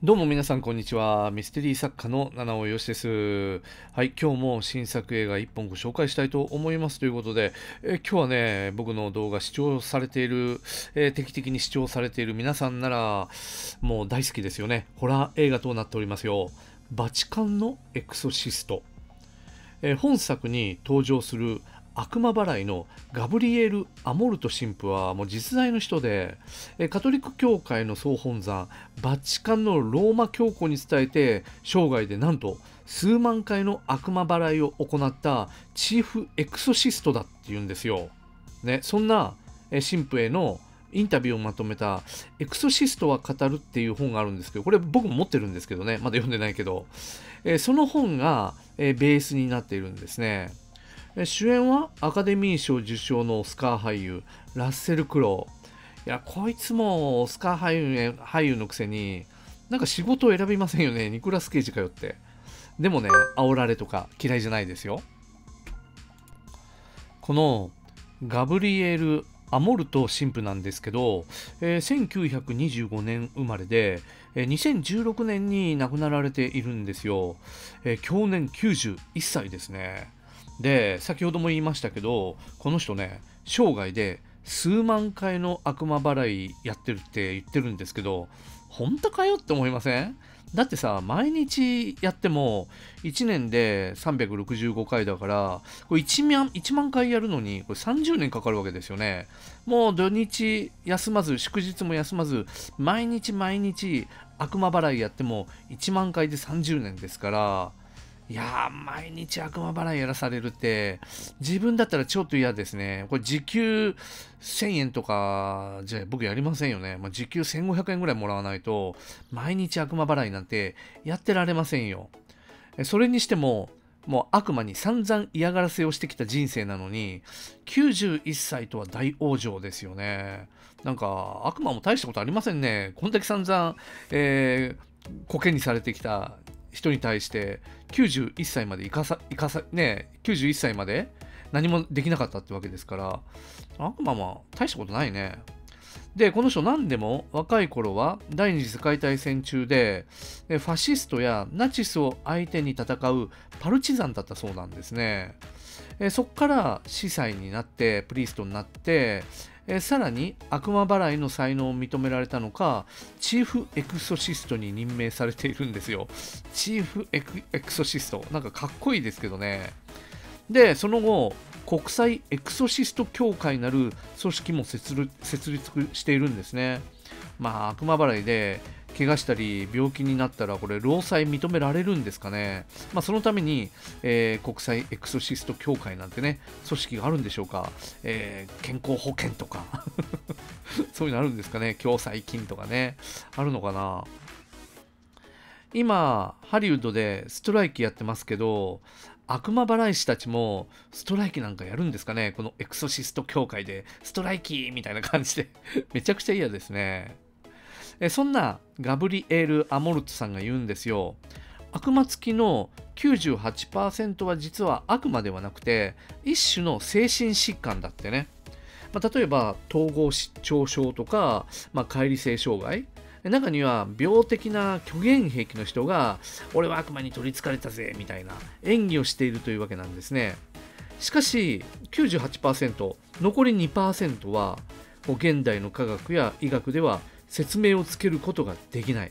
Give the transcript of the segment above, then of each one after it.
どうも皆さんこんにちは。ミステリー作家の七尾よしです。はい、今日も新作映画1本ご紹介したいと思いますということで、今日はね、僕の動画視聴されている、定期的に視聴されている皆さんなら、もう大好きですよね。ホラー映画となっておりますよ。バチカンのエクソシスト。本作に登場する悪魔払いのガブリエル・アモルト神父はもう実在の人で、カトリック教会の総本山バチカンのローマ教皇に伝えて、生涯でなんと数万回の悪魔払いを行ったチーフエクソシストだっていうんですよ。ね、そんな神父へのインタビューをまとめた「エクソシストは語る」っていう本があるんですけど、これ僕も持ってるんですけどね、まだ読んでないけど、その本がベースになっているんですね。主演はアカデミー賞受賞のオスカー俳優ラッセル・クロウ。いや、こいつもオスカー俳優のくせになんか仕事を選びませんよね。ニコラス・ケイジかよって。でもね、煽られとか嫌いじゃないですよ。このガブリエル・アモルト神父なんですけど、1925年生まれで、2016年に亡くなられているんですよ。享年91歳ですね。で、先ほども言いましたけど、この人ね、生涯で数万回の悪魔払いやってるって言ってるんですけど、本当かよって思いません？だってさ、毎日やっても1年で365回だから、これ 1万回やるのにこれ30年かかるわけですよね。もう土日休まず祝日も休まず毎日毎日悪魔払いやっても1万回で30年ですから、いやー、毎日悪魔払いやらされるって、自分だったらちょっと嫌ですね。これ時給1000円とか、じゃあ僕やりませんよね。まあ、時給1500円ぐらいもらわないと、毎日悪魔払いなんてやってられませんよ。それにしても、もう悪魔に散々嫌がらせをしてきた人生なのに、91歳とは大往生ですよね。なんか、悪魔も大したことありませんね。こんだけ散々、コケにされてきた人に対して91歳まで91歳まで何もできなかったってわけですから、悪魔は大したことないね。で、この人何でも若い頃は第二次世界大戦中でファシストやナチスを相手に戦うパルチザンだったそうなんですね。そこから司祭になってプリストになって、さらに悪魔払いの才能を認められたのか、チーフエクソシストに任命されているんですよ。チーフエクソシスト、なんかかっこいいですけどね。で、その後国際エクソシスト協会なる組織も設立しているんですね。まあ、悪魔払いで怪我したり病気になったら、これ労災認められるんですかね。まあ、そのために、国際エクソシスト協会なんてね、組織があるんでしょうか。健康保険とかそういうのあるんですかね。共済金とかね、あるのかな。今ハリウッドでストライキやってますけど、悪魔払い師たちもストライキなんかやるんですかね。このエクソシスト協会でストライキみたいな感じでめちゃくちゃ嫌ですね。そんなガブリエル・アモルトさんが言うんですよ。悪魔付きの 98% は実は悪魔ではなくて一種の精神疾患だってね。まあ、例えば統合失調症とか、まあ、解離性障害、中には病的な虚言癖の人が俺は悪魔に取りつかれたぜみたいな演技をしているというわけなんですね。しかし 98% 残り 2% は現代の科学や医学では説明をつけることができない。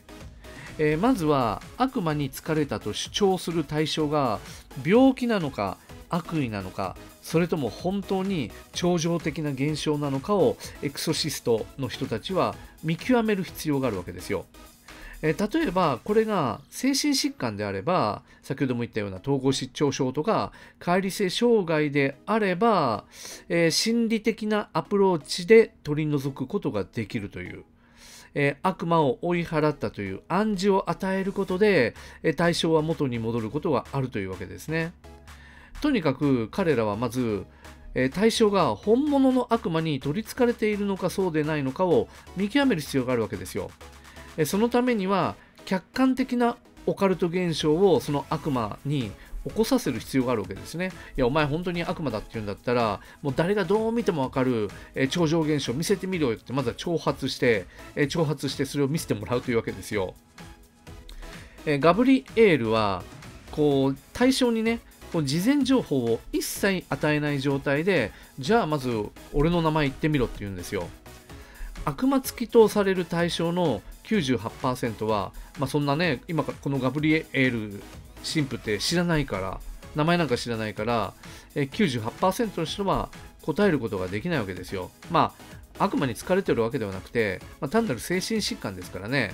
まずは悪魔に疲れたと主張する対象が病気なのか悪意なのか、それとも本当に超常的な現象なのかをエクソシストの人たちは見極める必要があるわけですよ。例えばこれが精神疾患であれば、先ほども言ったような統合失調症とか解離性障害であれば、心理的なアプローチで取り除くことができるという。悪魔を追い払ったという暗示を与えることで、対象は元に戻ることがあるというわけですね。とにかく彼らはまず、対象が本物の悪魔に取りつかれているのかそうでないのかを見極める必要があるわけですよ。そのためには客観的なオカルト現象をその悪魔に起こさせる必要があるわけですね。いや、お前本当に悪魔だって言うんだったら、もう誰がどう見ても分かる、超常現象を見せてみろよって、まずは挑発して、それを見せてもらうというわけですよ。ガブリエールはこう対象にねこう事前情報を一切与えない状態で、じゃあまず俺の名前言ってみろって言うんですよ。悪魔付きとされる対象の 98% は、まあ、そんなね今このガブリエール神父って知らないから名前なんか知らないから 98% の人は答えることができないわけですよ。まあ悪魔に疲れてるわけではなくて、まあ、単なる精神疾患ですからね。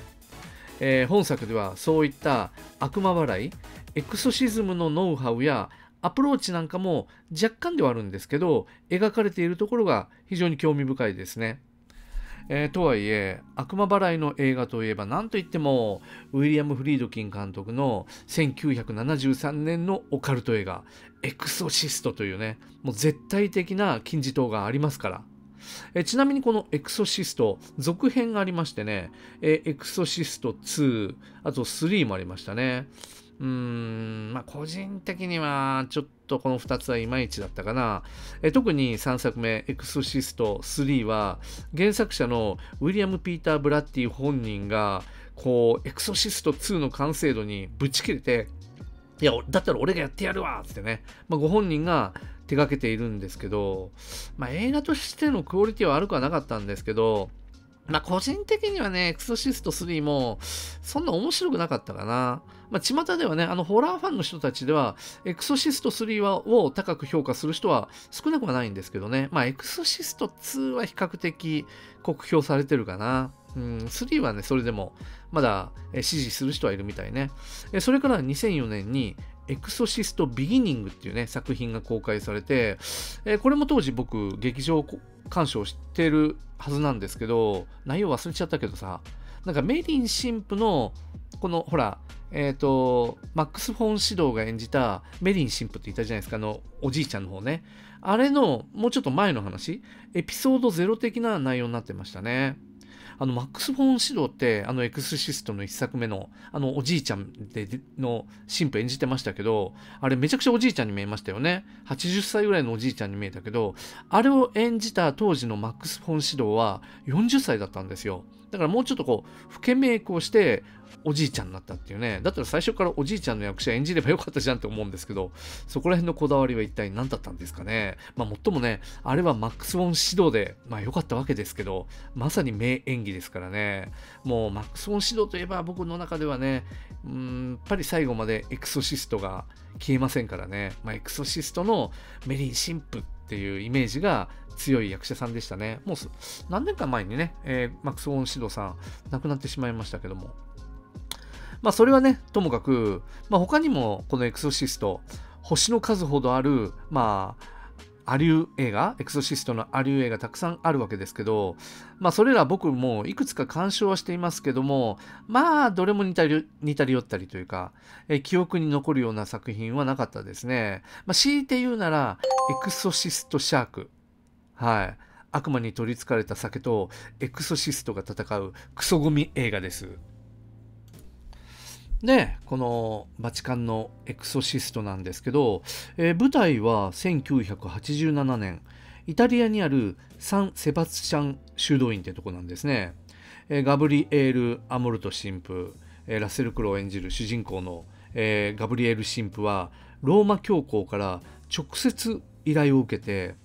本作ではそういった悪魔払い、エクソシズムのノウハウやアプローチなんかも若干ではあるんですけど描かれているところが非常に興味深いですね。とはいえ悪魔払いの映画といえば何といってもウィリアム・フリードキン監督の1973年のオカルト映画「エクソシスト」というねもう絶対的な金字塔がありますから。ちなみにこのエクソシスト続編がありましてね、エクソシスト2あと3もありましたね。まあ個人的にはちょっとこの2つはいまいちだったかな。特に3作目エクソシスト3は原作者のウィリアム・ピーター・ブラッディ本人がこうエクソシスト2の完成度にぶち切れて、いやだったら俺がやってやるわっつってね、まあ、ご本人が手掛けているんですけど、まあ、映画としてのクオリティは悪くはなかったんですけど、まあ、個人的にはねエクソシスト3もそんな面白くなかったかな。まあ、巷ではねホラーファンの人たちではエクソシスト3を高く評価する人は少なくはないんですけどね、まあ、エクソシスト2は比較的酷評されてるかな。3はねそれでもまだ支持する人はいるみたいね。それから2004年にエクソシストビギニングっていうね作品が公開されて、これも当時僕劇場鑑賞してるはずなんですけど内容忘れちゃったけどさ、なんかメリン神父のこのほらマックス・フォン・シドーが演じたメリン神父っていたじゃないですか、おじいちゃんの方ね、あれのもうちょっと前の話エピソード0的な内容になってましたね。マックス・フォン・シドーってエクソシストの1作目のおじいちゃんの神父演じてましたけど、あれめちゃくちゃおじいちゃんに見えましたよね。80歳ぐらいのおじいちゃんに見えたけど、あれを演じた当時のマックス・フォン・シドーは40歳だったんですよ。だからもうちょっとこう老けメイクをしておじいちゃんになったっていうね。だったら最初からおじいちゃんの役者演じればよかったじゃんって思うんですけど、そこら辺のこだわりは一体何だったんですかね。まあもっともねあれはマックス・フォン・シドーでまあよかったわけですけど、まさに名演技ですからね。もうマックス・フォン・シドーといえば僕の中ではねやっぱり最後までエクソシストが消えませんからね、まあ、エクソシストのメリン神父っていうイメージが強い役者さんでしたね。もう何年か前にね、マックス・フォン・シドーさん亡くなってしまいましたけども、まあそれはねともかく、まあ、他にもこのエクソシスト星の数ほどあるまあアリュー映画、エクソシストのアリュー映画たくさんあるわけですけど、まあそれら僕もいくつか鑑賞はしていますけども、まあどれも似たり寄ったりというか、記憶に残るような作品はなかったですね。まあ強いて言うならエクソシストシャーク、はい、悪魔に取りつかれた酒とエクソシストが戦うクソゴミ映画です。でこのバチカンのエクソシストなんですけど、舞台は1987年イタリアにあるサン・セバスチャン修道院ってとこなんですね。ガブリエール・アモルト神父、ラッセル・クロウ演じる主人公の、ガブリエール神父はローマ教皇から直接依頼を受けて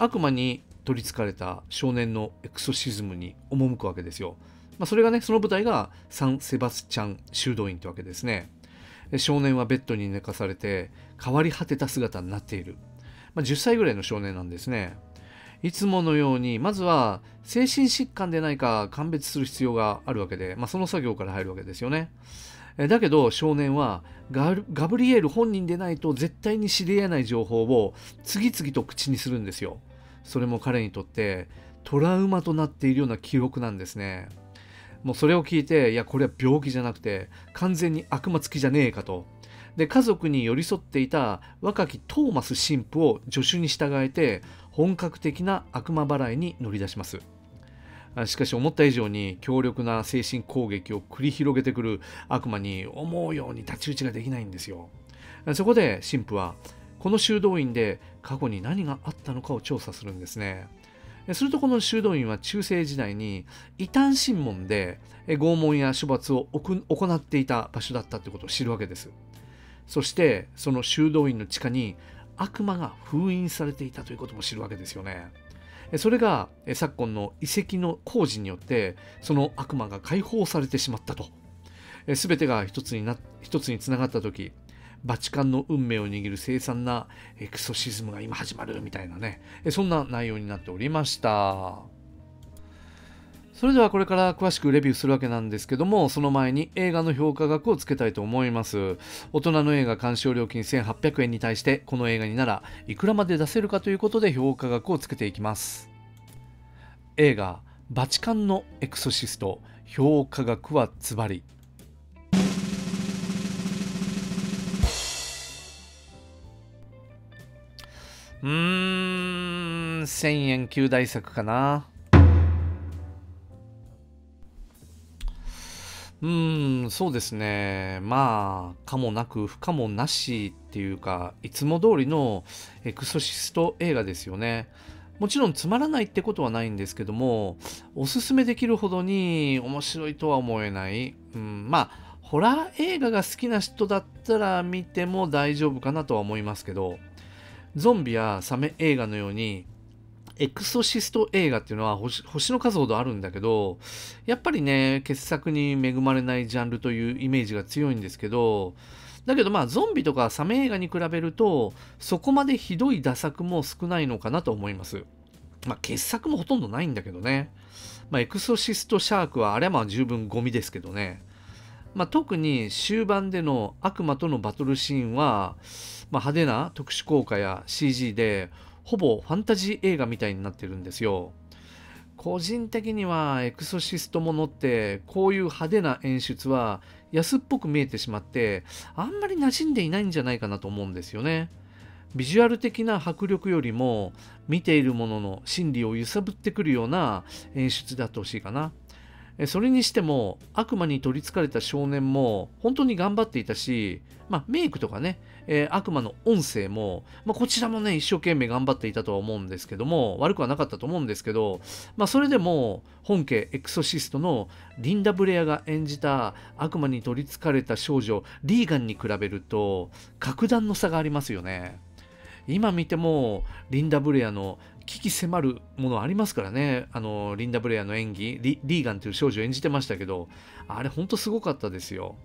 悪魔に取りつかれた少年のエクソシズムに赴くわけですよ。まあそれがねその舞台がサン・セバスチャン修道院ってわけですね。少年はベッドに寝かされて変わり果てた姿になっている、まあ、10歳ぐらいの少年なんですね。いつものようにまずは精神疾患でないか鑑別する必要があるわけで、まあ、その作業から入るわけですよね。だけど少年はガブリエール本人でないと絶対に知り得ない情報を次々と口にするんですよ。それも彼にとってトラウマとなっているような記憶なんですね。もうそれを聞いて、いやこれは病気じゃなくて完全に悪魔付きじゃねえかと。で家族に寄り添っていた若きトーマス神父を助手に従えて本格的な悪魔払いに乗り出します。しかし思った以上に強力な精神攻撃を繰り広げてくる悪魔に思うように太刀打ちができないんですよ。そこで神父はこの修道院で過去に何があったのかを調査するんですね。するとこの修道院は中世時代に異端審問で拷問や処罰を行っていた場所だったということを知るわけです。そしてその修道院の地下に悪魔が封印されていたということも知るわけですよね。それが昨今の遺跡の工事によってその悪魔が解放されてしまったと。全てが一つにつながった時、バチカンの運命を握る凄惨なエクソシズムが今始まるみたいなね、そんな内容になっておりました。それではこれから詳しくレビューするわけなんですけども、その前に映画の評価額をつけたいと思います。大人の映画鑑賞料金1800円に対して、この映画にならいくらまで出せるかということで評価額をつけていきます。映画「バチカンのエクソシスト」、評価額はズバリ。1000円級大作かな。そうですね。まあ、可もなく不可もなしっていうか、いつも通りのエクソシスト映画ですよね。もちろんつまらないってことはないんですけども、おすすめできるほどに面白いとは思えない。まあ、ホラー映画が好きな人だったら見ても大丈夫かなとは思いますけど、ゾンビやサメ映画のようにエクソシスト映画っていうのは 星の数ほどあるんだけど、やっぱりね、傑作に恵まれないジャンルというイメージが強いんですけど、だけどまあゾンビとかサメ映画に比べるとそこまでひどい打作も少ないのかなと思います。まあ傑作もほとんどないんだけどね。まあエクソシストシャークはあれはまあ十分ゴミですけどね。まあ、特に終盤での悪魔とのバトルシーンは、まあ、派手な特殊効果や CG でほぼファンタジー映画みたいになってるんですよ。個人的にはエクソシストものってこういう派手な演出は安っぽく見えてしまって、あんまり馴染んでいないんじゃないかなと思うんですよね。ビジュアル的な迫力よりも見ているものの心理を揺さぶってくるような演出であってほしいかな。それにしても悪魔に取りつかれた少年も本当に頑張っていたし、まあ、メイクとかね、悪魔の音声も、まあ、こちらもね一生懸命頑張っていたとは思うんですけども、悪くはなかったと思うんですけど、まあ、それでも本家エクソシストのリンダ・ブレアが演じた悪魔に取りつかれた少女リーガンに比べると格段の差がありますよね。今見てもリンダ・ブレアの危機迫るものありますからね。リンダ・ブレアの演技、リーガンという少女を演じてましたけど、あれほんとすごかったですよ。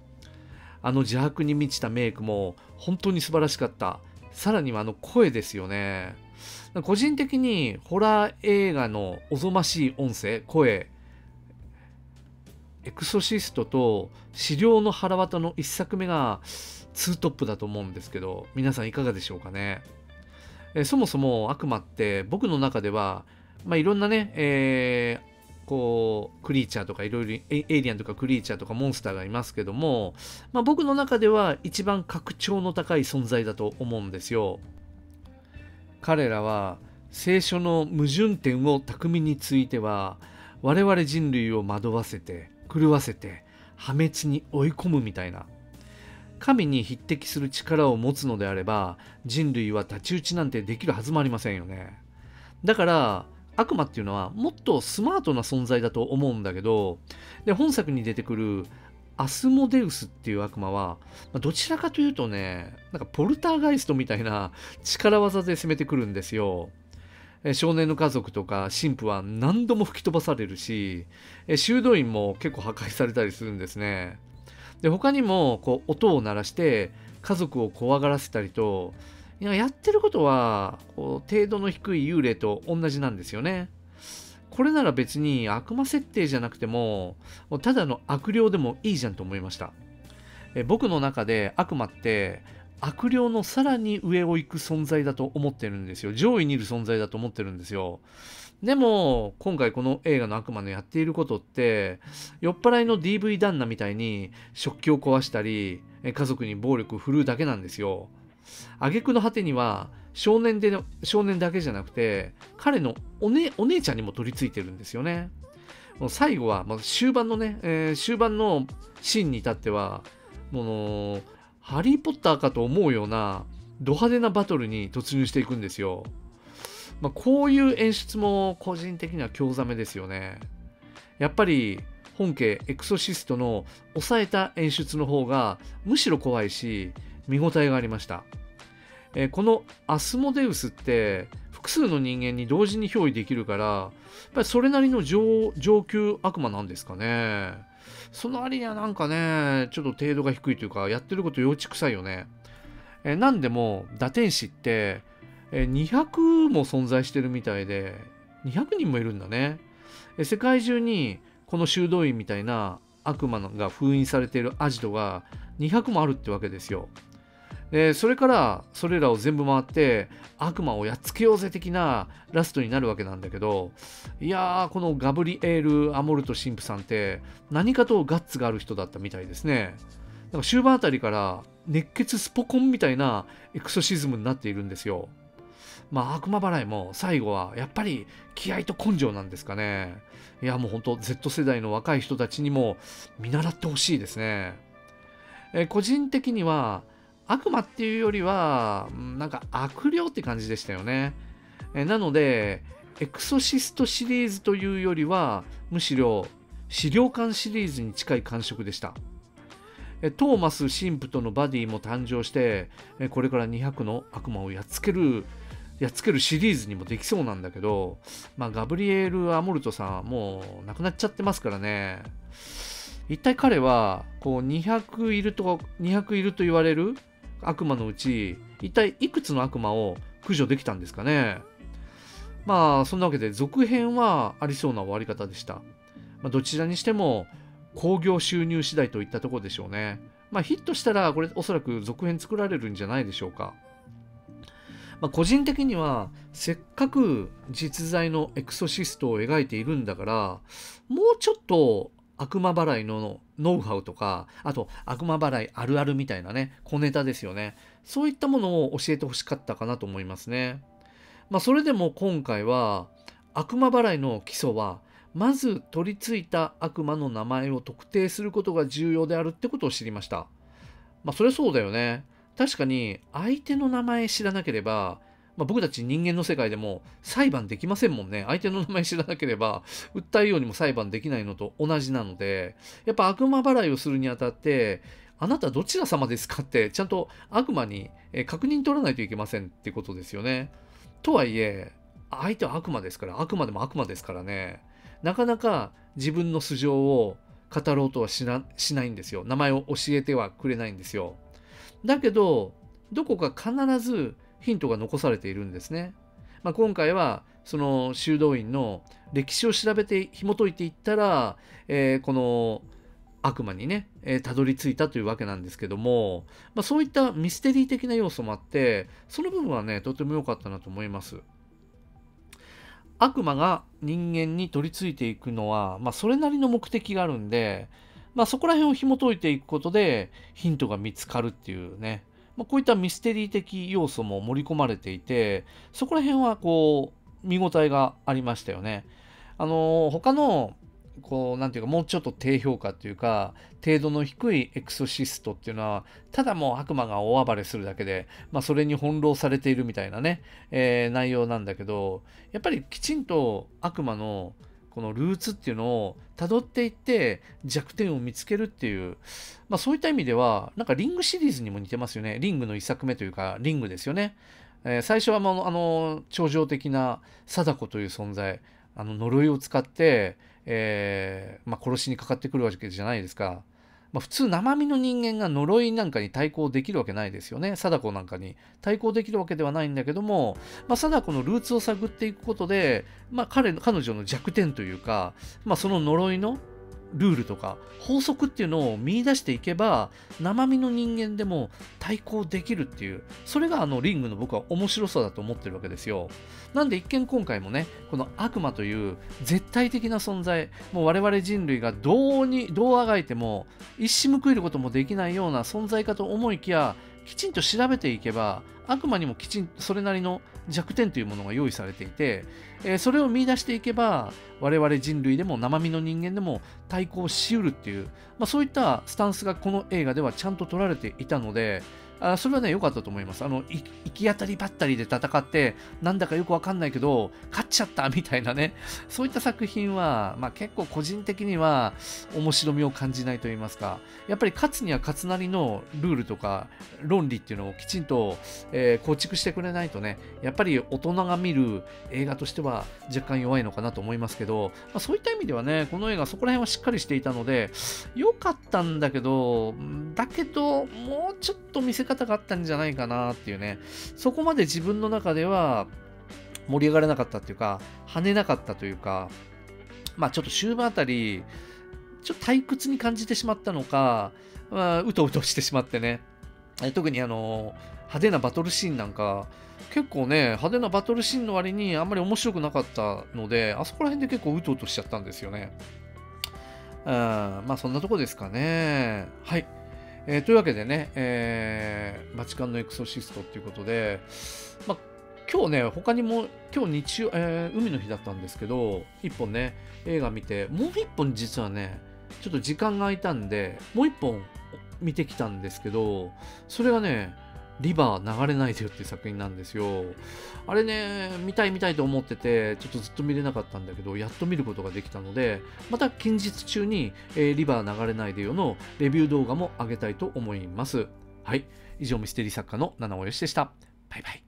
あの邪悪に満ちたメイクも本当に素晴らしかった。さらにはあの声ですよね。個人的にホラー映画のおぞましい音声、声、エクソシストと死霊のはらわたの1作目が2トップだと思うんですけど、皆さんいかがでしょうかね。そもそも悪魔って僕の中では、まあ、いろんなね、こうクリーチャーとかいろいろエイリアンとかクリーチャーとかモンスターがいますけども、まあ、僕の中では一番格調の高い存在だと思うんですよ。彼らは聖書の矛盾点を巧みについては我々人類を惑わせて狂わせて破滅に追い込むみたいな。神に匹敵する力を持つのであれば人類は太刀打ちなんてできるはずもありませんよね。だから悪魔っていうのはもっとスマートな存在だと思うんだけど、で本作に出てくるアスモデウスっていう悪魔はどちらかというとね、なんかポルターガイストみたいな力技で攻めてくるんですよ。少年の家族とか神父は何度も吹き飛ばされるし、修道院も結構破壊されたりするんですね。で他にもこう音を鳴らして家族を怖がらせたりと、やってることはこう程度の低い幽霊と同じなんですよね。これなら別に悪魔設定じゃなくてもただの悪霊でもいいじゃんと思いました。僕の中で悪魔って悪霊のさらに上を行く存在だと思ってるんですよ。上位にいる存在だと思ってるんですよ。でも今回この映画の悪魔のやっていることって、酔っ払いの DV 旦那みたいに食器を壊したり家族に暴力を振るうだけなんですよ。挙句の果てには少年だけじゃなくて彼のお姉ちゃんにも取り付いてるんですよね。もう最後は、まあ、終盤のシーンに至ってはもうハリー・ポッターかと思うようなド派手なバトルに突入していくんですよ。まあ、こういう演出も個人的には興ざめですよね。やっぱり本家エクソシストの抑えた演出の方がむしろ怖いし見応えがありました。このアスモデウスって複数の人間に同時に憑依できるから、やっぱりそれなりの 上級悪魔なんですかね。そのありやなんかね、ちょっと程度が低いというか、やってること幼稚臭いよね。なんでも堕天使って200も存在してるみたいで、200人もいるんだね。世界中にこの修道院みたいな悪魔が封印されているアジトが200もあるってわけですよ。でそれからそれらを全部回って悪魔をやっつけようぜ的なラストになるわけなんだけど、いやー、このガブリエール・アモルト神父さんって何かとガッツがある人だったみたいですね。なんか終盤あたりから熱血スポコンみたいなエクソシズムになっているんですよ。まあ悪魔払いも最後はやっぱり気合と根性なんですかね。いやもうほんと Z 世代の若い人たちにも見習ってほしいですね。個人的には悪魔っていうよりはなんか悪霊って感じでしたよね。なのでエクソシストシリーズというよりはむしろ資料館シリーズに近い感触でした。トーマス神父とのバディも誕生して、これから200の悪魔をやっつけるシリーズにもできそうなんだけど、まあ、ガブリエル・アモルトさんはもう亡くなっちゃってますからね。一体彼はこう200いると言われる悪魔のうち一体いくつの悪魔を駆除できたんですかね。まあそんなわけで続編はありそうな終わり方でした。まあ、どちらにしても興行収入次第といったところでしょうね。まあヒットしたらこれおそらく続編作られるんじゃないでしょうか。まあ、個人的にはせっかく実在のエクソシストを描いているんだから、もうちょっと悪魔払いのノウハウとか、あと悪魔払いあるあるみたいなね、小ネタですよね、そういったものを教えてほしかったかなと思いますね。まあ、それでも今回は悪魔払いの基礎はまず取り付いた悪魔の名前を特定することが重要であるってことを知りました。まあそれはそうだよね。確かに相手の名前知らなければ、まあ、僕たち人間の世界でも裁判できませんもんね。相手の名前知らなければ訴えようにも裁判できないのと同じなので、やっぱ悪魔払いをするにあたってあなたどちら様ですかってちゃんと悪魔に確認取らないといけませんってことですよね。とはいえ相手は悪魔ですから、あくまでも悪魔ですからね、なかなか自分の素性を語ろうとはしないんですよ。名前を教えてはくれないんですよ。だけどどこか必ずヒントが残されているんですね。まあ、今回はその修道院の歴史を調べて紐解いていったら、この悪魔にね、たどり着いたというわけなんですけども、まあ、そういったミステリー的な要素もあって、その部分はねとても良かったなと思います。悪魔が人間に取り付いていくのは、まあ、それなりの目的があるんで、まあ、そこら辺を紐解いていくことでヒントが見つかるっていうね、まあ、こういったミステリー的要素も盛り込まれていて、そこら辺はこう見応えがありましたよね。他のこうなんていうかもうちょっと低評価っていうか程度の低いエクソシストっていうのはただもう悪魔が大暴れするだけで、まあ、それに翻弄されているみたいなね、内容なんだけど、やっぱりきちんと悪魔のこのルーツっていうのをたどっていって弱点を見つけるっていう、まあ、そういった意味ではなんかリングシリーズにも似てますよね。リングの一作目というかリングですよね。最初は超常的な貞子という存在、呪いを使って、まあ、殺しにかかってくるわけじゃないですか。まあ、普通生身の人間が呪いなんかに対抗できるわけないですよね。貞子なんかに対抗できるわけではないんだけども、まあ、貞子のルーツを探っていくことで、まあ、彼女の弱点というか、まあ、その呪いのルールとか法則っていうのを見出していけば生身の人間でも対抗できるっていう、それがリングの僕は面白さだと思ってるわけですよ。なんで一見今回もね、この悪魔という絶対的な存在、もう我々人類がどうあがいても一矢報いることもできないような存在かと思いきや、きちんと調べていけば悪魔にもきちんとそれなりの弱点というものが用意されていて、それを見出していけば我々人類でも生身の人間でも対抗しうるっていう、まあ、そういったスタンスがこの映画ではちゃんと取られていたので、それはね、良かったと思います。行き当たりばったりで戦って、なんだかよくわかんないけど、勝っちゃったみたいなね、そういった作品は、まあ結構個人的には面白みを感じないと言いますか、やっぱり勝つには勝つなりのルールとか論理っていうのをきちんと、構築してくれないとね、やっぱり大人が見る映画としては若干弱いのかなと思いますけど、まあ、そういった意味ではね、この映画そこら辺はしっかりしていたので、良かったんだけど、もうちょっと見せ方があったんじゃないかなっていうね、そこまで自分の中では盛り上がれなかったっていうか、跳ねなかったというか、まあちょっと終盤あたり、ちょっと退屈に感じてしまったのか、まあ、うとうとしてしまってね、特に派手なバトルシーンなんか、結構ね、派手なバトルシーンの割にあんまり面白くなかったので、あそこら辺で結構うとうとしちゃったんですよね。まあそんなとこですかね。はい。というわけでね、バチカンのエクソシストということで、まあ、今日ね、他にも、今日日曜、海の日だったんですけど、1本ね、映画見て、もう1本実はね、ちょっと時間が空いたんで、もう1本見てきたんですけど、それがね、リバー流れないでよっていう作品なんですよ。あれね、見たいと思ってて、ちょっとずっと見れなかったんだけど、やっと見ることができたので、また近日中に、リバー流れないでよのレビュー動画も上げたいと思います。はい。以上、ミステリー作家の七尾よしでした。バイバイ。